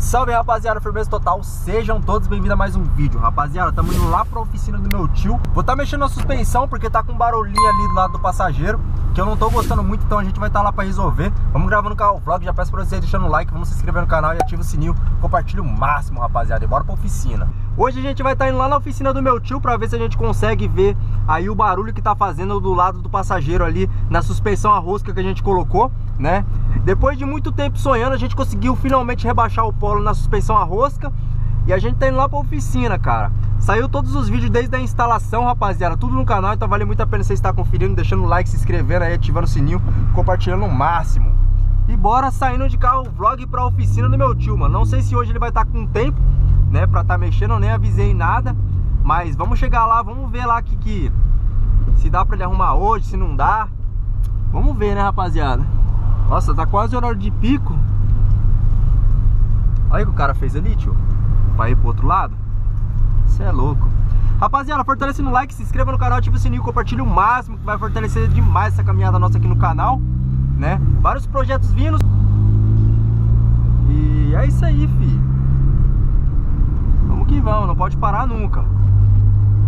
Salve, rapaziada, firmeza total, sejam todos bem-vindos a mais um vídeo. Rapaziada, estamos indo lá pra oficina do meu tio. Vou estar mexendo na suspensão porque tá com um barulhinho ali do lado do passageiro que eu não tô gostando muito, então a gente vai estar lá pra resolver. Vamos gravando o vlog, já peço pra vocês deixando o like, vamos se inscrever no canal e ativa o sininho, compartilha o máximo, rapaziada, e bora pra oficina. Hoje a gente vai estar indo lá na oficina do meu tio pra ver se a gente consegue ver aí o barulho que tá fazendo do lado do passageiro ali na suspensão a rosca que a gente colocou, né? Depois de muito tempo sonhando, a gente conseguiu finalmente rebaixar o Polo na suspensão a rosca. E a gente tá indo lá pra oficina, cara. Saiu todos os vídeos desde a instalação, rapaziada. Tudo no canal, então vale muito a pena você estar conferindo, deixando o like, se inscrevendo aí, ativando o sininho, compartilhando o máximo. E bora saindo de carro vlog pra oficina do meu tio, mano. Não sei se hoje ele vai estar com tempo, né, pra tá mexendo, eu nem avisei nada. Mas vamos chegar lá, vamos ver lá que se dá pra ele arrumar hoje, se não dá. Vamos ver, né, rapaziada. Nossa, tá quase horário de pico. Olha o que o cara fez ali, tio. Pra ir pro outro lado. Você é louco. Rapaziada, fortalece no like, se inscreva no canal, ativa o sininho, compartilha o máximo, que vai fortalecer demais essa caminhada nossa aqui no canal, né? Vários projetos vindos. E é isso aí, fi. Vamos que vamos, não pode parar nunca.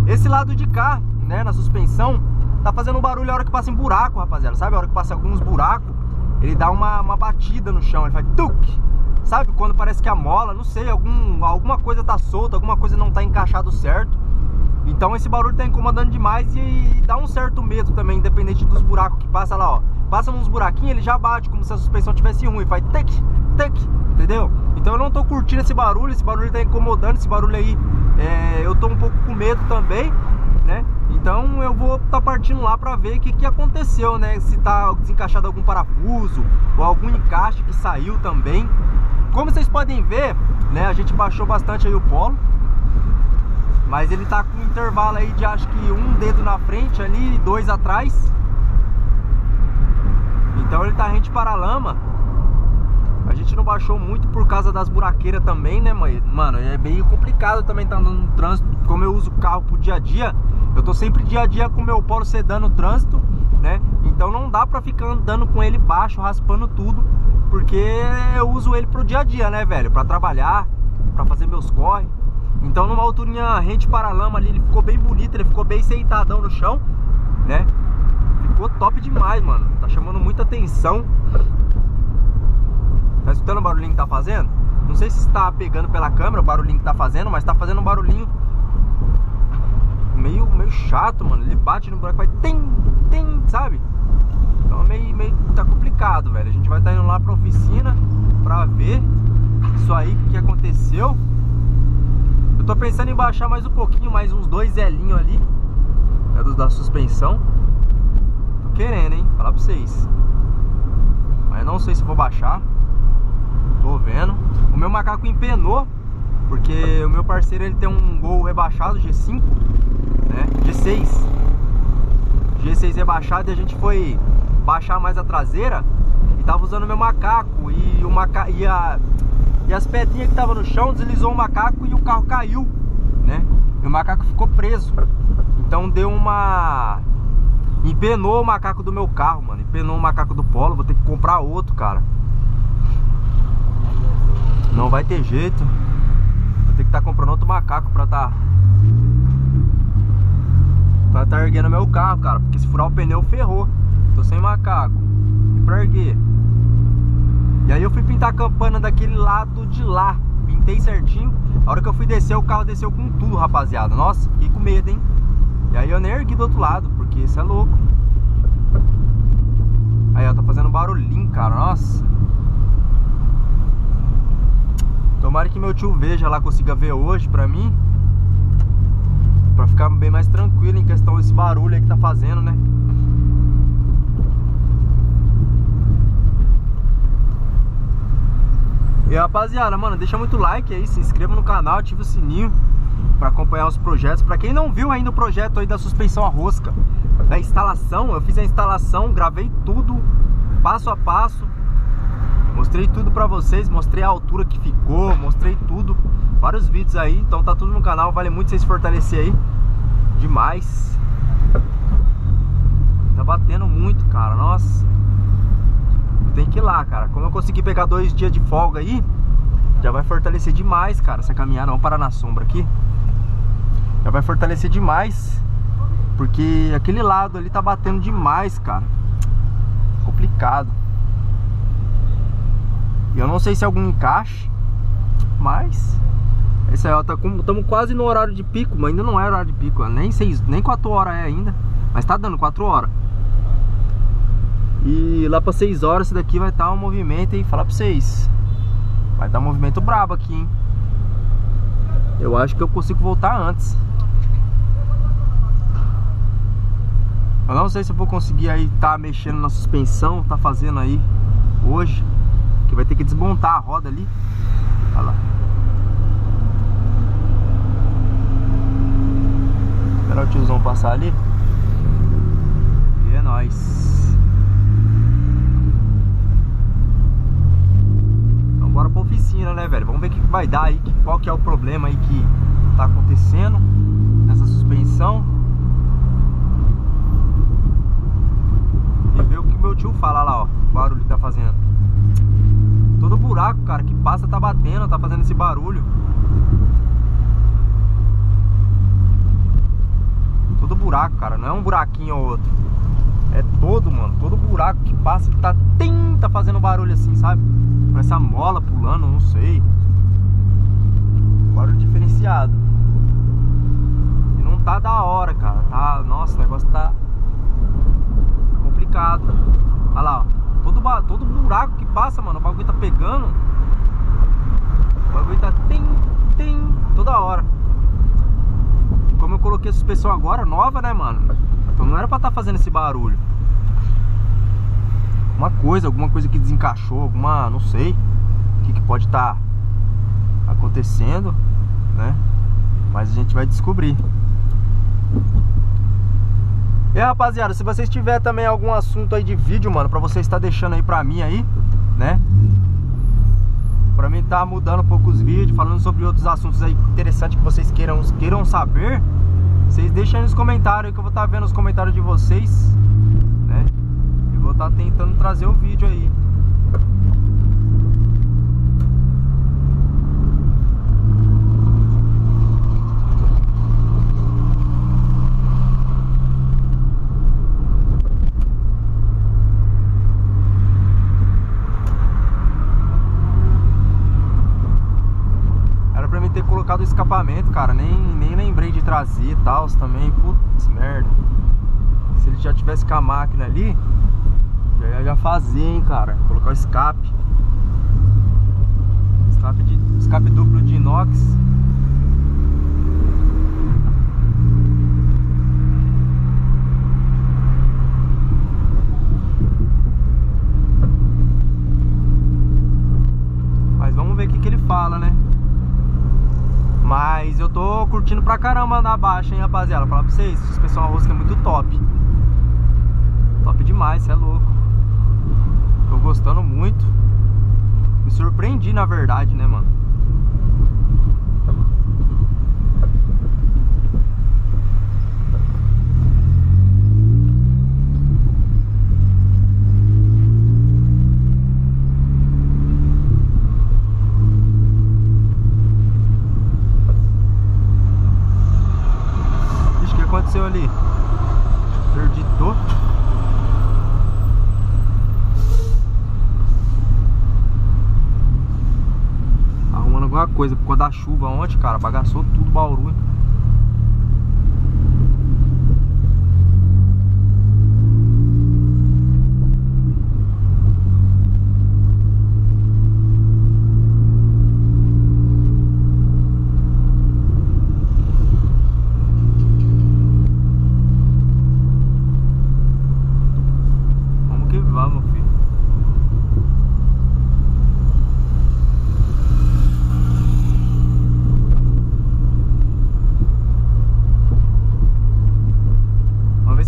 Esse lado de cá, né, na suspensão, tá fazendo um barulho a hora que passa em buraco, rapaziada. Sabe a hora que passa alguns buracos? Ele dá uma batida no chão, ele faz tuc, sabe? Quando parece que a mola, não sei, alguma coisa tá solta, alguma coisa não tá encaixado certo. Então esse barulho tá incomodando demais e dá um certo medo também, independente dos buracos que passa lá, ó. Passa uns buraquinhos, ele já bate, como se a suspensão tivesse ruim, faz tec, tec, entendeu? Então eu não tô curtindo esse barulho tá incomodando, esse barulho aí, eu tô um pouco com medo também, né? Então eu vou estar partindo lá para ver o que aconteceu, né? Se tá desencaixado algum parafuso ou algum encaixe que saiu também. Como vocês podem ver, né? A gente baixou bastante aí o Polo, mas ele tá com um intervalo aí de acho que um dedo na frente ali e dois atrás. Então ele tá rente para a lama. A gente não baixou muito por causa das buraqueiras também, né, mãe? Mano, é meio complicado também tá andando no trânsito. Como eu uso o carro pro dia a dia, eu tô sempre dia a dia com o meu Polo sedã no trânsito, né? Então não dá pra ficar andando com ele baixo, raspando tudo, porque eu uso ele pro dia a dia, né, velho? Pra trabalhar, pra fazer meus corre. Então numa alturinha rente para a lama ali, ele ficou bem bonito, ele ficou bem sentadão no chão, né? Ficou top demais, mano. Tá chamando muita atenção. Tá escutando o barulhinho que tá fazendo? Não sei se tá pegando pela câmera o barulhinho que tá fazendo, mas tá fazendo um barulhinho meio chato, mano. Ele bate no buraco, vai tem, sabe? Então meio tá complicado, velho. A gente vai estar indo lá pra oficina pra ver isso aí, que aconteceu. Eu tô pensando em baixar mais um pouquinho, mais uns 2 Lzinho ali, né, dos da suspensão. Tô querendo, hein? Falar pra vocês. Mas não sei se vou baixar. Tô vendo. O meu macaco empenou, porque o meu parceiro, ele tem um Gol rebaixado, G5, né? G6 rebaixado, e a gente foi baixar mais a traseira e tava usando o meu macaco e as pedrinhas que tava no chão deslizou o macaco e o carro caiu, né? E o macaco ficou preso. Então deu uma... empenou o macaco do meu carro, mano. Empenou o macaco do Polo, vou ter que comprar outro, cara. Não vai ter jeito. Vou ter que estar comprando outro macaco pra tá erguendo meu carro, cara. Porque se furar o pneu, ferrou. Tô sem macaco. E pra erguer. E aí eu fui pintar a campana daquele lado de lá. Pintei certinho. A hora que eu fui descer, o carro desceu com tudo, rapaziada. Nossa, fiquei com medo, hein? E aí eu nem ergui do outro lado, porque isso é louco. Aí, ó, tá fazendo barulhinho, cara. Nossa. Tomara que meu tio veja lá, consiga ver hoje pra mim, pra ficar bem mais tranquilo em questão desse barulho aí que tá fazendo, né? E rapaziada, mano, deixa muito like aí, se inscreva no canal, ativa o sininho pra acompanhar os projetos. Pra quem não viu ainda o projeto aí da suspensão a rosca, da instalação, eu fiz a instalação, gravei tudo, passo a passo. Mostrei tudo pra vocês, mostrei a altura que ficou, mostrei tudo, vários vídeos aí, então tá tudo no canal, vale muito vocês fortalecerem aí, demais. Tá batendo muito, cara, nossa. Tem que ir lá, cara, como eu consegui pegar 2 dias de folga aí, já vai fortalecer demais, cara, essa caminhada. Vamos parar na sombra aqui. Já vai fortalecer demais, porque aquele lado ali tá batendo demais, cara. Complicado. E eu não sei se algum encaixe, mas... Esse aí, ó, estamos quase no horário de pico, mas ainda não é horário de pico, ó. Nem 6, nem 4 horas é ainda, mas tá dando 4 horas. E lá para 6 horas isso daqui vai estar um movimento, e falar para vocês, vai dar um movimento brabo aqui, hein? Eu acho que eu consigo voltar antes. Eu não sei se eu vou conseguir aí tá mexendo na suspensão, tá fazendo aí hoje, que vai ter que desmontar a roda ali. Olha lá. Esperar o tiozão passar ali. E é nóis. Então bora pra oficina, né, velho? Vamos ver o que vai dar aí, qual que é o problema aí que tá acontecendo nessa suspensão. E ver o que meu tio fala lá, ó. O barulho que tá fazendo. Todo buraco, cara, que passa tá batendo, tá fazendo esse barulho. Todo buraco, cara, não é um buraquinho ou outro. É todo, mano, todo buraco que passa que tá, tá fazendo barulho assim, sabe? Com essa mola pulando, não sei. Barulho diferenciado. E não tá da hora, cara. Tá, nossa, o negócio tá complicado. Olha lá, ó. Todo buraco que passa, mano, o bagulho tá pegando. O bagulho tá toda hora. Como eu coloquei a suspensão agora, nova, né, mano? Então não era pra estar fazendo esse barulho. Alguma coisa que desencaixou, alguma... Não sei o que pode estar acontecendo, né? Mas a gente vai descobrir. E aí, rapaziada, se vocês tiverem também algum assunto aí de vídeo, mano, pra vocês estar deixando aí pra mim aí, né? Pra mim tá mudando um pouco os vídeos, falando sobre outros assuntos aí interessantes que vocês queiram saber. Vocês deixem aí nos comentários, que eu vou estar vendo os comentários de vocês, né? E vou estar tentando trazer o vídeo aí. Do escapamento, cara, nem lembrei de trazer e tal também. Putz, merda. Se ele já tivesse com a máquina ali, já fazia, hein, cara. Colocar o escape. Escape duplo de inox. Mas vamos ver o que ele fala, né? Mas eu tô curtindo pra caramba na baixa, hein, rapaziada. Falar pra vocês, suspensão a rosca é muito top. Top demais, cê é louco. Tô gostando muito. Me surpreendi, na verdade, né, mano? Aconteceu ali, perdi todo. Arrumando alguma coisa por causa da chuva ontem, cara, bagaçou tudo, Bauru, hein?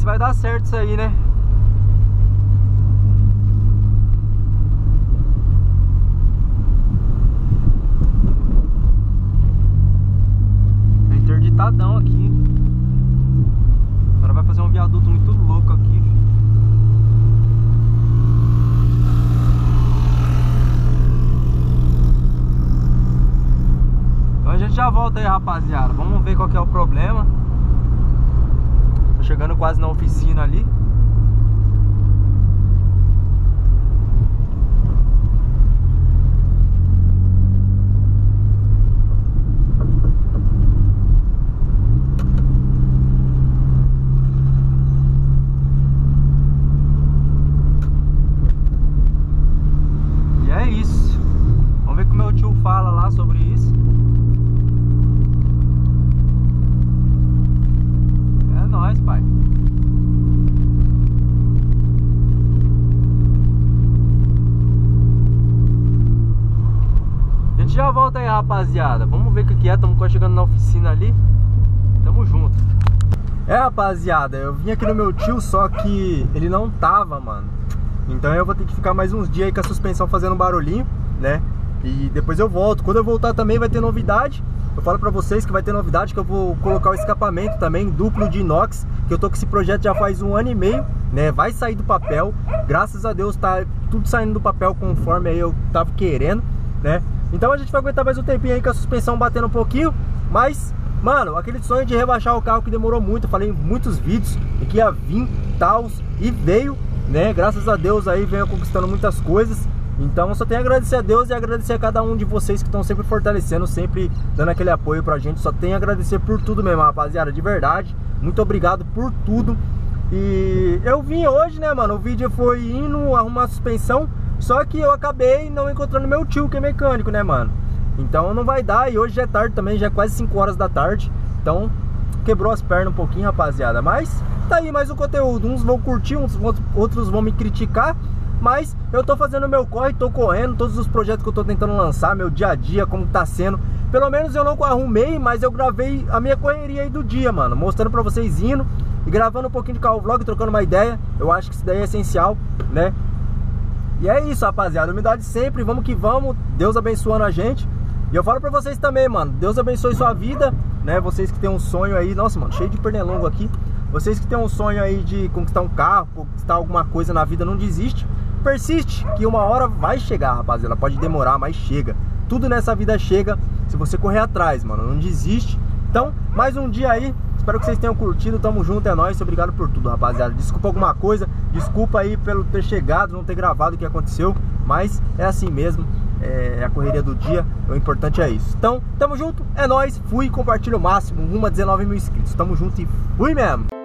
Vai dar certo isso aí, né? Tá interditadão aqui. Agora vai fazer um viaduto muito louco aqui. gente já volta aí, rapaziada. Vamos ver qual que é o problema. Tô chegando quase na oficina ali. Já volta aí, rapaziada. Vamos ver o que é. Estamos quase chegando na oficina ali. Tamo junto. É, rapaziada, eu vim aqui no meu tio, só que ele não tava, mano. Então eu vou ter que ficar mais uns dias aí com a suspensão fazendo um barulhinho, né? E depois eu volto. Quando eu voltar também vai ter novidade. Eu falo pra vocês que vai ter novidade, que eu vou colocar o escapamento também, duplo de inox, que eu tô com esse projeto já faz 1 ano e meio, né? Vai sair do papel. Graças a Deus tá tudo saindo do papel conforme aí eu tava querendo, né? Então a gente vai aguentar mais um tempinho aí com a suspensão batendo um pouquinho. Mas, mano, aquele sonho de rebaixar o carro que demorou muito, eu falei em muitos vídeos e que ia vir, tal, e veio, né? Graças a Deus aí veio conquistando muitas coisas. Então só tenho a agradecer a Deus e agradecer a cada um de vocês que estão sempre fortalecendo, sempre dando aquele apoio pra gente. Só tenho a agradecer por tudo mesmo, rapaziada, de verdade. Muito obrigado por tudo. E eu vim hoje, né, mano, o vídeo foi indo arrumar a suspensão. Só que eu acabei não encontrando meu tio, que é mecânico, né, mano? Então não vai dar. E hoje já é tarde também, já é quase 5 horas da tarde. Então quebrou as pernas um pouquinho, rapaziada. Mas tá aí mais um conteúdo. Uns vão curtir, outros vão me criticar. Mas eu tô fazendo meu corre, tô correndo. Todos os projetos que eu tô tentando lançar, meu dia a dia, como tá sendo. Pelo menos eu não arrumei, mas eu gravei a minha correria aí do dia, mano. Mostrando pra vocês indo e gravando um pouquinho de carro vlog, trocando uma ideia. Eu acho que isso daí é essencial, né? E é isso, rapaziada, humildade sempre, vamos que vamos, Deus abençoando a gente. E eu falo pra vocês também, mano, Deus abençoe sua vida, né, vocês que tem um sonho aí, nossa, mano, cheio de pernilongo aqui. Vocês que tem um sonho aí de conquistar um carro, conquistar alguma coisa na vida, não desiste, persiste, que uma hora vai chegar, rapaziada, pode demorar, mas chega. Tudo nessa vida chega, se você correr atrás, mano, não desiste. Então, mais um dia aí, espero que vocês tenham curtido, tamo junto, é nóis, obrigado por tudo, rapaziada. Desculpa alguma coisa, desculpa aí pelo ter chegado, não ter gravado o que aconteceu, mas é assim mesmo, é a correria do dia, o importante é isso. Então, tamo junto, é nóis, fui, compartilha o máximo, rumo a 19 mil inscritos, tamo junto e fui mesmo!